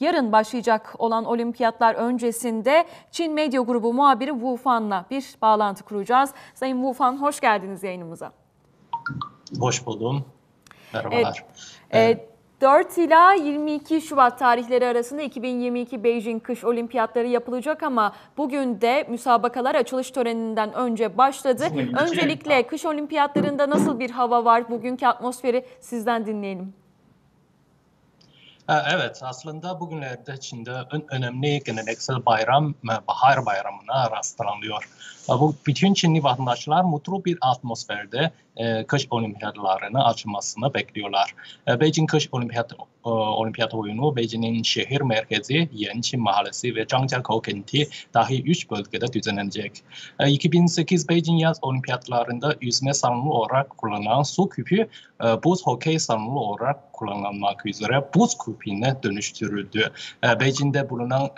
Yarın başlayacak olan olimpiyatlar öncesinde Çin medya grubu muhabiri Wu Fan'la bir bağlantı kuracağız. Sayın Wu Fan, hoş geldiniz yayınımıza. Hoş buldum. Merhabalar. Evet. 4 ila 22 Şubat tarihleri arasında 2022 Beijing Kış Olimpiyatları yapılacak ama bugün de müsabakalar açılış töreninden önce başladı. Öncelikle Kış Olimpiyatlarında nasıl bir hava var? Bugünkü atmosferi sizden dinleyelim. Evet, aslında bugünlerde Çin'de önemli geleneksel bayram, Bahar Bayramı'na rastlanıyor. Bütün Çinli vatandaşlar mutlu bir atmosferde kış olimpiyatlarını açılmasını bekliyorlar. Beijing Kış Olimpiyat oyunu, Beijing'in şehir merkezi, Yanqi mahallesi ve Zhangjiakou kenti dahi 3 bölgede düzenlenecek. 2008 Beijing Yaz Olimpiyatlarında yüzme salonu olarak kullanılan su küpü, buz hokey salonu olarak kullanılmak üzere buz küpüne dönüştürüldü. Beijing'de bulunan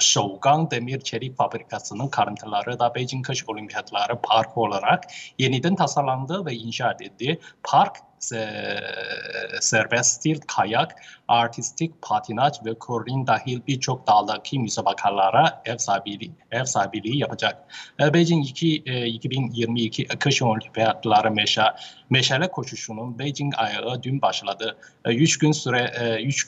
Şougang Demir Çelik Fabrikası'nın kalıntıları da Beijing Kış Olimpiyatları Parkı olarak yeniden tasarlandı ve inşa edildi. Park, serbest stil, kayak, artistik patinaj ve curling dahil birçok daldaki müsabakalara ev sahipliği yapacak. Beijing 2022 Kış Olimpiyatları meşale koşusunun Beijing ayağı dün başladı. 3 gün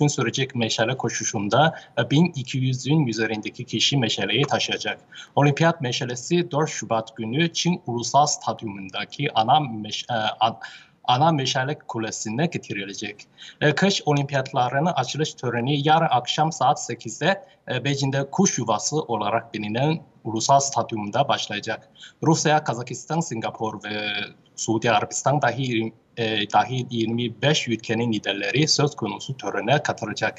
sürecek meşale koşusunda 1200'ün üzerindeki kişi meşaleyi taşıyacak. Olimpiyat meşalesi 4 Şubat günü Çin Ulusal Stadyumundaki ana meşale kulesine getirilecek. Kış olimpiyatlarının açılış töreni yarın akşam saat 8'de Beijing'de kuş yuvası olarak bilinen ulusal stadyumda başlayacak. Rusya, Kazakistan, Singapur ve Suudi Arabistan dahil 25 ülkenin liderleri söz konusu törene katılacak.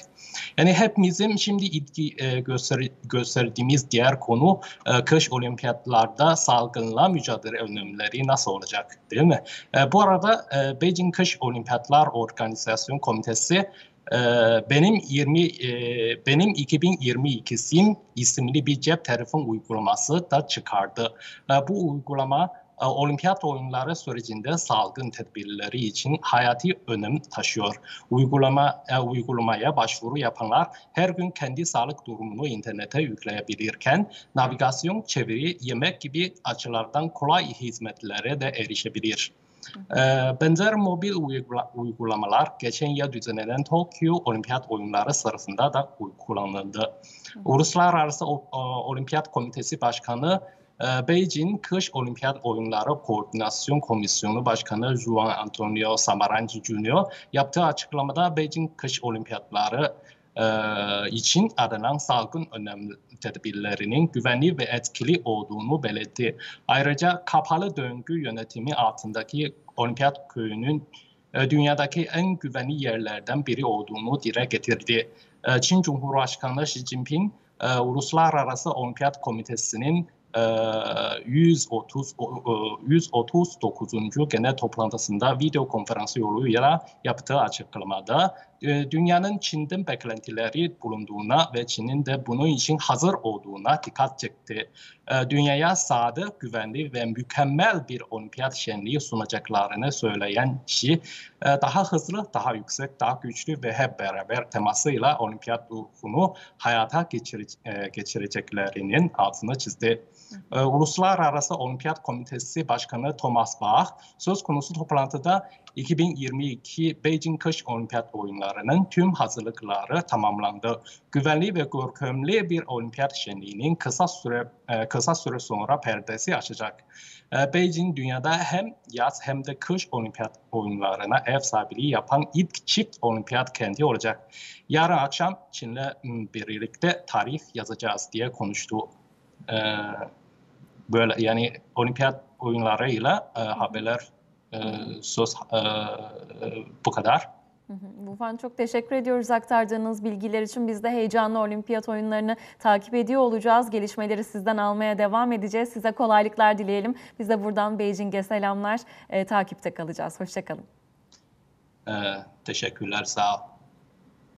Yani hepimizin şimdi ilgi gösterdiğimiz diğer konu kış olimpiyatlarda salgınla mücadele önlemleri nasıl olacak, değil mi? Bu arada Beijing Kış Olimpiyatlar Organizasyon Komitesi benim 2022'sin isimli bir cep telefon uygulaması da çıkardı. Bu uygulama Olimpiyat oyunları sürecinde salgın tedbirleri için hayati önem taşıyor. Uygulamaya başvuru yapanlar her gün kendi sağlık durumunu internete yükleyebilirken navigasyon, çeviri, yemek gibi açılardan kolay hizmetlere de erişebilir. Benzer mobil uygulamalar geçen yıl düzenlenen Tokyo Olimpiyat Oyunları sırasında da kullanıldı. Uluslararası Olimpiyat Komitesi Başkanı, Beijing Kış Olimpiyat Oyunları Koordinasyon Komisyonu Başkanı Juan Antonio Samaranch Junior yaptığı açıklamada Beijing Kış Olimpiyatları için aranan salgın önlem tedbirlerinin güvenli ve etkili olduğunu belirtti. Ayrıca kapalı döngü yönetimi altındaki olimpiyat köyünün dünyadaki en güvenli yerlerden biri olduğunu dile getirdi. Çin Cumhurbaşkanı Xi Jinping, Uluslararası Olimpiyat Komitesi'nin 139. Genel toplantısında video konferansı yoluyla yaptığı açıklamada dünyanın Çin'den beklentileri bulunduğuna ve Çin'in de bunun için hazır olduğuna dikkat çekti. Dünyaya sadık, güvenli ve mükemmel bir olimpiyat şenliği sunacaklarını söyleyen Xi, daha hızlı, daha yüksek, daha güçlü ve hep beraber temasıyla olimpiyat ruhunu hayata geçireceklerinin altını çizdi. Uluslararası Olimpiyat Komitesi Başkanı Thomas Bach söz konusu toplantıda 2022 Beijing Kış Olimpiyat Oyunları'nın tüm hazırlıkları tamamlandı. Güvenli ve görkemli bir olimpiyat şenliğinin kısa süre sonra perdesi açacak. Beijing dünyada hem yaz hem de kış olimpiyat oyunlarına ev sahipliği yapan ilk çift olimpiyat kenti olacak. Yarın akşam Çin'le birlikte tarih yazacağız diye konuştu. Böyle yani olimpiyat oyunlarıyla haberler bu kadar. Wu Fan, çok teşekkür ediyoruz aktardığınız bilgiler için. Biz de heyecanlı olimpiyat oyunlarını takip ediyor olacağız. Gelişmeleri sizden almaya devam edeceğiz. Size kolaylıklar dileyelim. Biz de buradan Beijing'e selamlar. Takipte kalacağız. Hoşça kalın. Teşekkürler, sağ ol.